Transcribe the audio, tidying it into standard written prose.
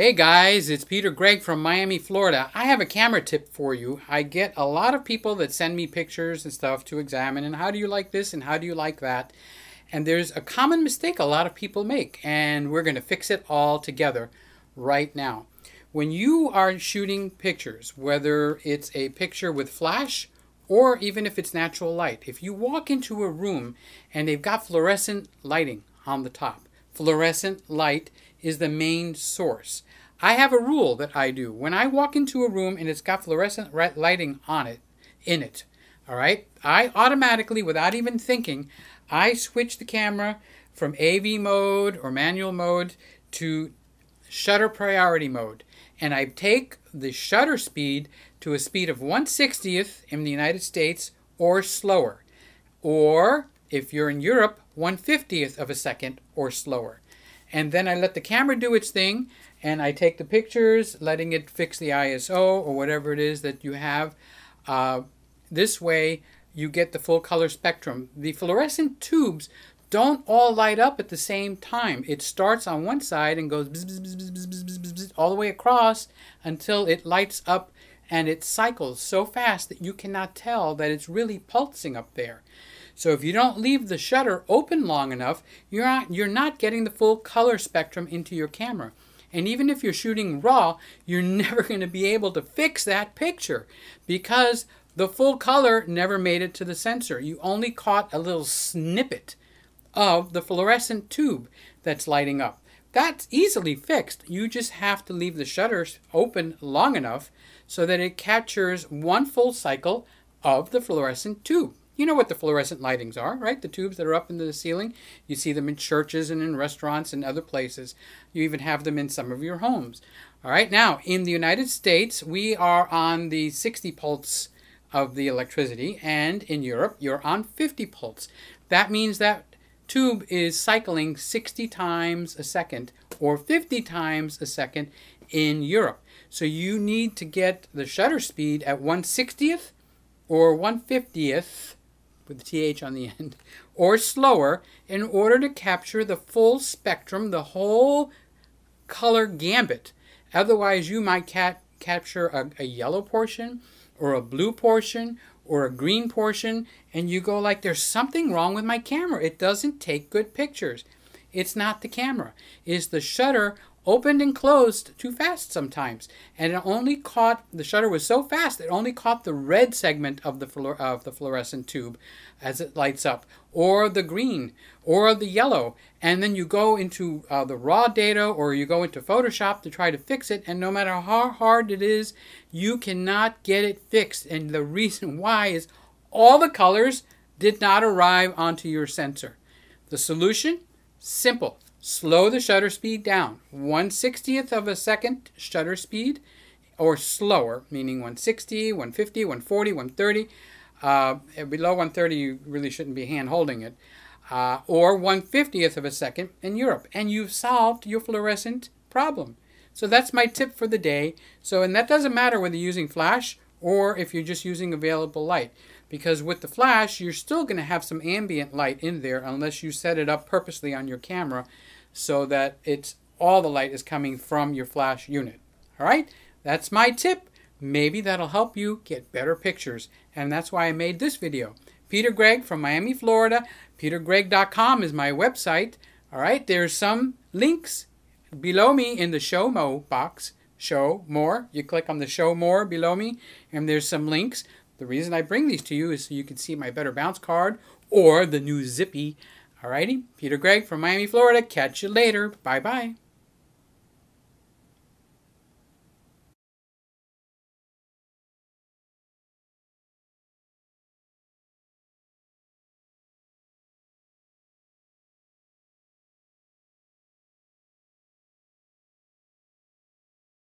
Hey guys, it's Peter Gregg from Miami, Florida. I have a camera tip for you. I get a lot of people that send me pictures and stuff to examine, and how do you like this and how do you like that? And there's a common mistake a lot of people make, and we're going to fix it all together right now. When you are shooting pictures, whether it's a picture with flash or even if it's natural light, if you walk into a room and they've got fluorescent lighting on the top, fluorescent light is the main source. I have a rule that I do. When I walk into a room and it's got fluorescent lighting on it, all right, I automatically, without even thinking, I switch the camera from AV mode or manual mode to shutter priority mode. And I take the shutter speed to a speed of 1/60th in the United States or slower. Or, if you're in Europe, 1/50th of a second or slower. And then I let the camera do its thing, and I take the pictures, letting it fix the ISO or whatever it is that you have. This way, you get the full color spectrum. The fluorescent tubes don't all light up at the same time. It starts on one side and goes bzz, bzz, bzz, bzz, bzz, bzz, bzz, all the way across until it lights up, and it cycles so fast that you cannot tell that it's really pulsing up there. So if you don't leave the shutter open long enough, you're not getting the full color spectrum into your camera. And even if you're shooting raw, you're never going to be able to fix that picture because the full color never made it to the sensor. You only caught a little snippet of the fluorescent tube that's lighting up. That's easily fixed. You just have to leave the shutters open long enough so that it captures one full cycle of the fluorescent tube. You know what the fluorescent lightings are, right? The tubes that are up into the ceiling. You see them in churches and in restaurants and other places. You even have them in some of your homes. All right, now in the United States, we are on the 60 pulse of the electricity, and in Europe, you're on 50 pulse. That means that tube is cycling 60 times a second or 50 times a second in Europe. So you need to get the shutter speed at 1/60th or 1/50th with the TH on the end or slower in order to capture the full spectrum, the whole color gambit. Otherwise you might capture a yellow portion or a blue portion or a green portion, and you go like, there's something wrong with my camera. It doesn't take good pictures. It's not the camera. It's the shutter opened and closed too fast sometimes. And it only caught, the shutter was so fast, it only caught the red segment of the fluorescent tube as it lights up, or the green, or the yellow. And then you go into the raw data, or you go into Photoshop to try to fix it, and no matter how hard it is, you cannot get it fixed. And the reason why is all the colors did not arrive onto your sensor. The solution? Simple. Slow the shutter speed down. 1/60th of a second shutter speed or slower, meaning 160, 150, 140, 130. Below 130, you really shouldn't be hand-holding it. Or 1/50th of a second in Europe. And you've solved your fluorescent problem. So that's my tip for the day. So, and that doesn't matter whether you're using flash or if you're just using available light. Because with the flash, you're still going to have some ambient light in there unless you set it up purposely on your camera so that it's all the light is coming from your flash unit. All right? That's my tip. Maybe that'll help you get better pictures. And that's why I made this video. Peter Gregg from Miami, Florida. PeterGregg.com is my website. All right? There's some links below me in the show mo box. Show more. You click on the show more below me, and there's some links. The reason I bring these to you is so you can see my Better Bounce card or the new Zippy. Alrighty, Peter Gregg from Miami, Florida. Catch you later. Bye-bye.